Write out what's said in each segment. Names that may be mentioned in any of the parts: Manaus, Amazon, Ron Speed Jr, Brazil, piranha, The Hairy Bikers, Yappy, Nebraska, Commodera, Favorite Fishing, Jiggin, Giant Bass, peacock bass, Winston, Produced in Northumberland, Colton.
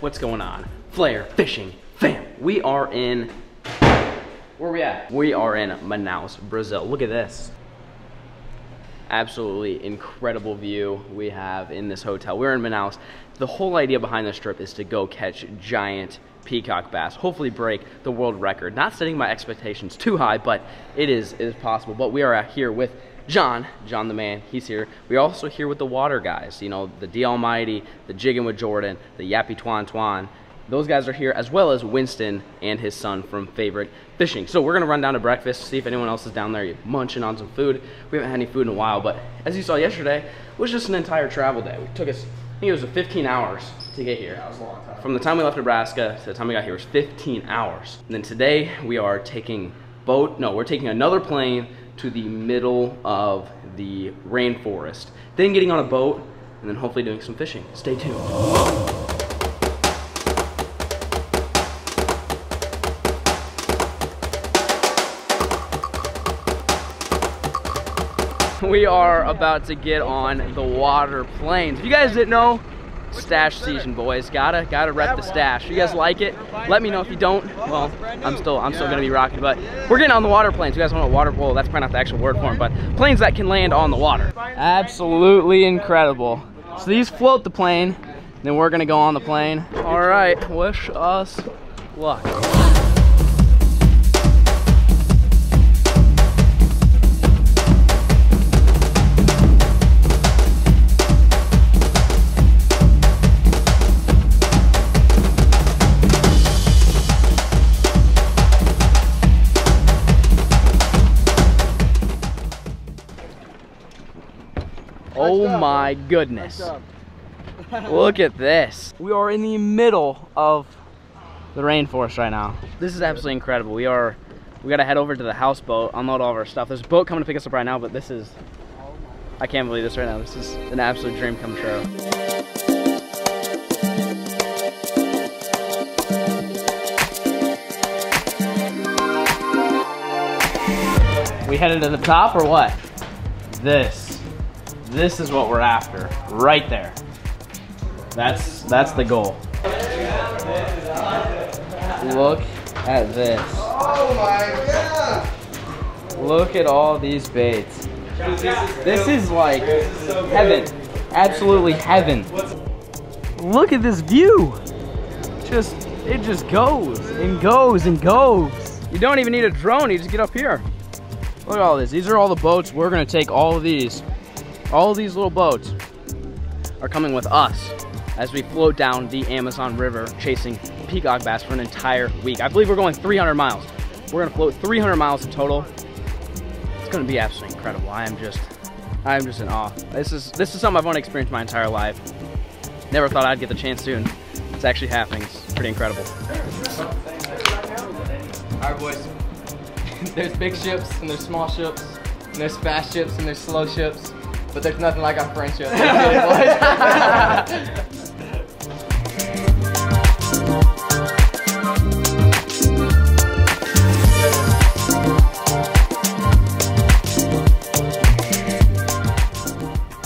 what's going on? Flare Fishing Fam. We are in, where are we at? We are in Manaus, Brazil. Look at this. Absolutely incredible view we have in this hotel. We're in Manaus. The whole idea behind this trip is to go catch giant peacock bass, hopefully break the world record. Not setting my expectations too high, but it is possible. But we are out here with John the man, he's here. We're also here with the water guys, you know, the D Almighty, the Jiggin with Jordan, the Yappy Twan. Those guys are here, as well as Winston and his son from Favorite Fishing. So we're gonna run down to breakfast, see if anyone else is down there munching on some food. We haven't had any food in a while, but as you saw yesterday, it was just an entire travel day. It took us, I think it was 15 hours to get here. That was a long time. From the time we left Nebraska to the time we got here was 15 hours. And then today we are taking we're taking another plane to the middle of the rainforest. Then getting on a boat and then hopefully doing some fishing. Stay tuned. We are about to get on the water planes. If you guys didn't know, stash season, boys. Gotta rep the stash. If you guys like it, let me know. If you don't, well, I'm still gonna be rocking. But we're getting on the water planes. You guys want a water pole? That's probably not the actual word for them, but planes that can land on the water. Absolutely incredible. So these float the plane, then we're gonna go on the plane. All right, wish us luck. Oh my goodness. Look at this. We are in the middle of the rainforest right now. This is absolutely incredible. We gotta head over to the houseboat, unload all of our stuff. There's a boat coming to pick us up right now, but this is, I can't believe this right now. This is an absolute dream come true. We headed to the top or what? This is what we're after, right there. That's the goal. Look at this. Oh my God! Look at all these baits. This is like heaven, absolutely heaven. Look at this view. It just goes and goes and goes. You don't even need a drone, you just get up here. Look at all this. These are all the boats. We're gonna take all of these. All these little boats are coming with us as we float down the Amazon River chasing peacock bass for an entire week. I believe we're going 300 miles. We're gonna float 300 miles in total. It's gonna be absolutely incredible. I am just in awe. This is something I've only experienced my entire life. Never thought I'd get the chance soon. It's actually happening. It's pretty incredible. All right, boys. There's big ships and there's small ships and there's fast ships and there's slow ships. But there's nothing like our friendship.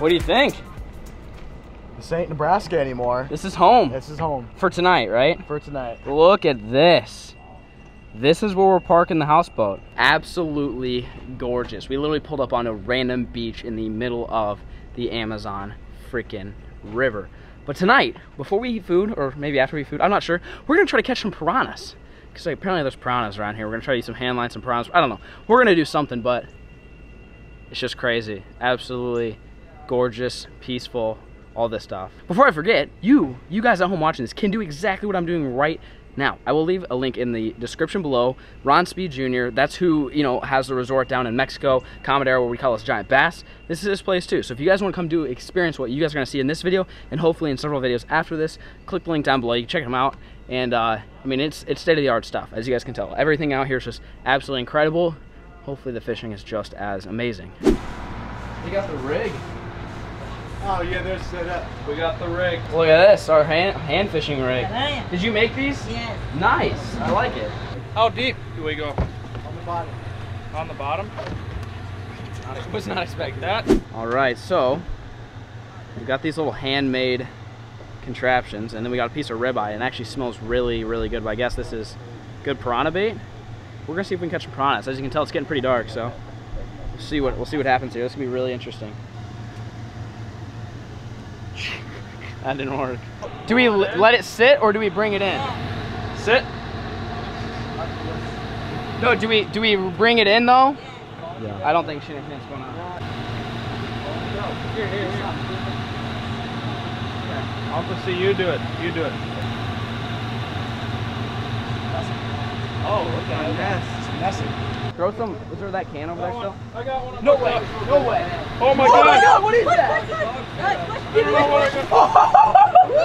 What do you think? This ain't Nebraska anymore. This is home. This is home. For tonight, right? For tonight. Look at this. This is where we're parking the houseboat. Absolutely gorgeous. We literally pulled up on a random beach in the middle of the Amazon freaking river. But tonight, before we eat food, or maybe after we eat food, I'm not sure, we're gonna try to catch some piranhas. Because like, apparently there's piranhas around here. We're gonna try to eat some hand lines, some piranhas. I don't know. We're gonna do something, but it's just crazy. Absolutely gorgeous, peaceful, all this stuff. Before I forget, you guys at home watching this can do exactly what I'm doing right now. I will leave a link in the description below. Ron Speed Jr., that's who, you know, has the resort down in Mexico, Commodera, where we call us Giant Bass. This is his place too. So if you guys want to come do experience what you guys are going to see in this video and hopefully in several videos after this, click the link down below. You can check them out. And I mean, it's state-of-the-art stuff, as you guys can tell. Everything out here is just absolutely incredible. Hopefully the fishing is just as amazing. You got the rig. Oh yeah, they're set up. We got the rig. Look at this, our hand fishing rig. Did you make these? Yes. Nice, I like it. How deep do we go? On the bottom. On the bottom? I was not expecting that. All right, so we got these little handmade contraptions, and then we got a piece of ribeye, and it actually smells really, really good, but I guess this is good piranha bait. We're gonna see if we can catch some piranhas. As you can tell, it's getting pretty dark, so we'll see what happens here. This can be really interesting. That didn't work. Do we let it sit, or do we bring it in? Sit? No, do we bring it in though? Yeah. I don't think she knows what's going on. Here. I'll just see you do it. You do it. Oh, look at that. It's messy. Throw some. Is there that can over there still? I got one. No way. No way. Oh my God. Oh my God. What is that?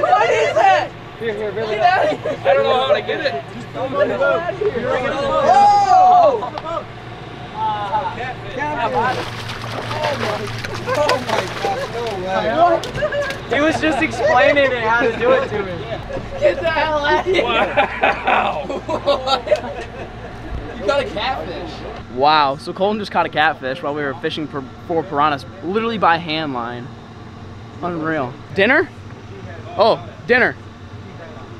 What is that? Here, really. I don't know how to get it. Just throw it on the boat. Bring it on the boat. Oh! Catfish. Oh my God, no way. He was just explaining it how to do it to me. Get the hell out of here. Wow. You got a catfish. Wow, so Colton just caught a catfish while we were fishing for piranhas, literally by hand line. Unreal. Dinner? Oh, dinner.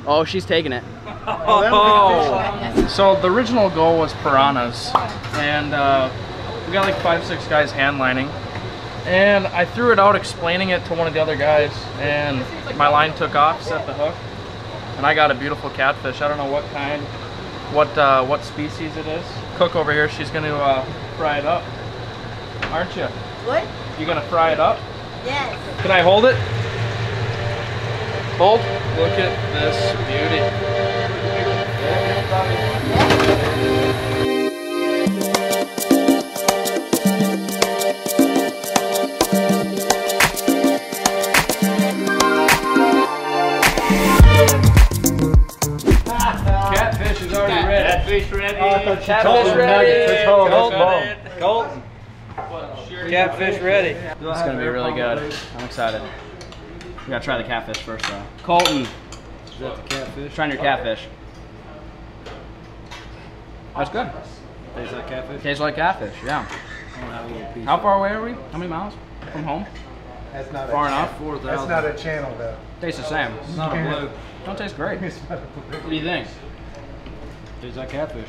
Oh, she's taking it. Oh. So the original goal was piranhas, and we got like 5-6 guys hand lining, and I threw it out explaining it to one of the other guys, and my line took off, set the hook, and I got a beautiful catfish. I don't know what kind, what species it is. Cook over here, she's going to fry it up, aren't you? What? You going to fry it up? Yes. Can I hold it? Hold. Look at this beauty. Catfish ready. Colton. Catfish ready. It's gonna be really good. I'm excited. We gotta try the catfish first though. Colton. Is that the catfish? Trying your catfish. That's good. Tastes like catfish? Tastes like catfish, yeah. How far away are we? How many miles from home? That's not far enough. 4,000. That's not a channel though. Tastes the same. It's not a blue. Don't taste great. What do you think? Tastes like catfish.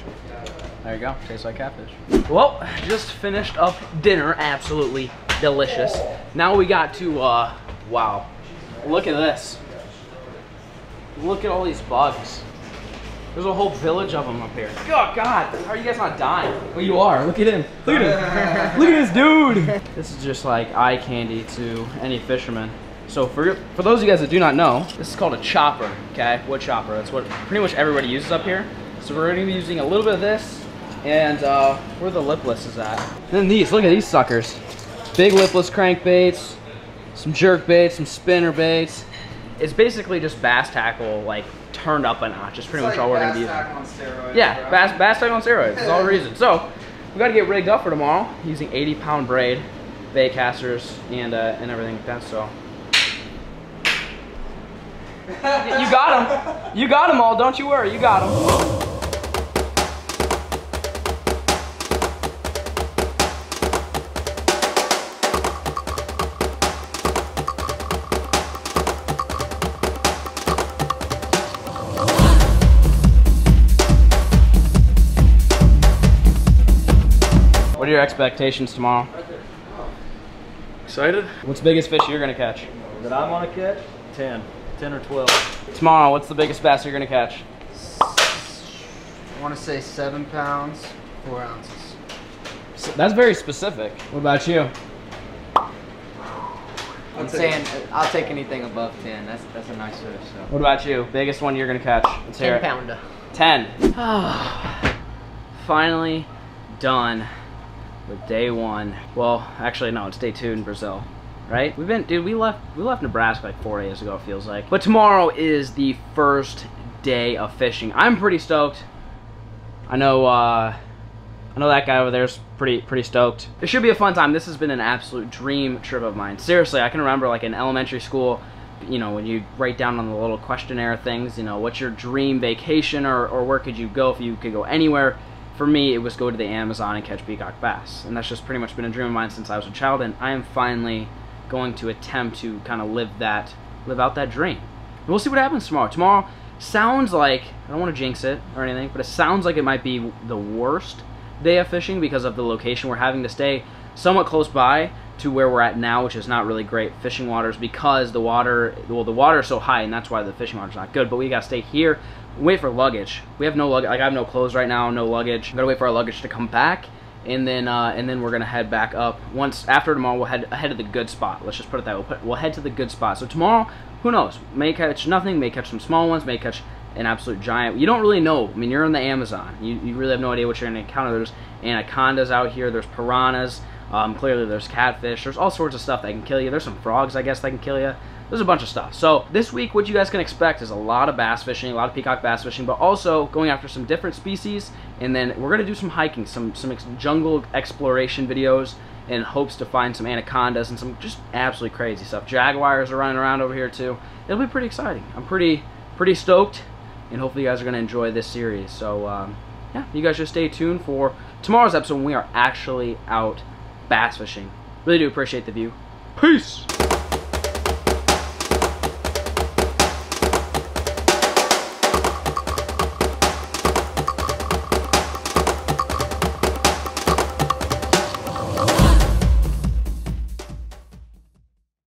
There you go, tastes like catfish. Well, just finished up dinner, absolutely delicious. Now we got to, wow, look at this. Look at all these bugs. There's a whole village of them up here. Oh God, how are you guys not dying? Well, you are, look at him. Look at him, look at this dude. This is just like eye candy to any fisherman. So for those of you guys that do not know, this is called a chopper, okay? Wood chopper, that's what pretty much everybody uses up here. So we're gonna be using a little bit of this, and where the lipless is at. And then these, look at these suckers. Big lipless crankbaits, some jerkbaits, some spinner baits. It's basically just bass tackle, like turned up a notch. It's pretty much all we're gonna be using. Bass tackle on steroids. Yeah, bro. Bass tackle on steroids, that's all the reason. So we gotta get rigged up for tomorrow using 80-pound braid, bait casters, and everything like that, so. You got them. You got them all, don't you worry, you got them. What are your expectations tomorrow? Excited? What's the biggest fish you're gonna catch? That I'm gonna catch? 10 or 12. Tomorrow, what's the biggest bass you're gonna catch? I wanna say 7 pounds, 4 ounces. That's very specific. What about you? I'm saying I'll take anything above 10. That's a nice fish. So. What about you? Biggest one you're gonna catch? Let's hear it. 10-pounder. 10. Finally done with day one. Well, actually no, it's day 2 in Brazil, right? We've been, dude, we left Nebraska like 4 days ago, it feels like. But tomorrow is the first day of fishing. I'm pretty stoked. I know that guy over there's pretty stoked. It should be a fun time. This has been an absolute dream trip of mine. Seriously, I can remember like in elementary school, you know, when you write down on the little questionnaire things, you know, what's your dream vacation, or where could you go if you could go anywhere? For me, it was go to the Amazon and catch peacock bass. And that's just pretty much been a dream of mine since I was a child, and I am finally going to attempt to kind of live out that dream. And we'll see what happens tomorrow. Tomorrow sounds like, I don't want to jinx it or anything, but it sounds like it might be the worst day of fishing because of the location. We're having to stay somewhat close by to where we're at now, which is not really great fishing waters because the water, well, the water is so high, and that's why the fishing water is not good. But we gotta stay here, wait for luggage. We have no luggage. Like, I have no clothes right now, no luggage. We gotta wait for our luggage to come back, and then we're gonna head back up. Once after tomorrow, we'll head to the good spot. Let's just put it that way. We'll head to the good spot. So tomorrow, who knows? May catch nothing. May catch some small ones. May catch an absolute giant. You don't really know. I mean, you're in the Amazon. You really have no idea what you're gonna encounter. There's anacondas out here. There's piranhas. Clearly there's catfish, there's all sorts of stuff that can kill you. There's some frogs, I guess, that can kill you. There's a bunch of stuff. So this week, what you guys can expect is a lot of bass fishing, a lot of peacock bass fishing, but also going after some different species, and then we're gonna do some hiking, some jungle exploration videos in hopes to find some anacondas and some just absolutely crazy stuff. Jaguars are running around over here too. It'll be pretty exciting. I'm pretty stoked, and hopefully you guys are gonna enjoy this series. So yeah, you guys just stay tuned for tomorrow's episode when we are actually out bass fishing. Really do appreciate the view. Peace!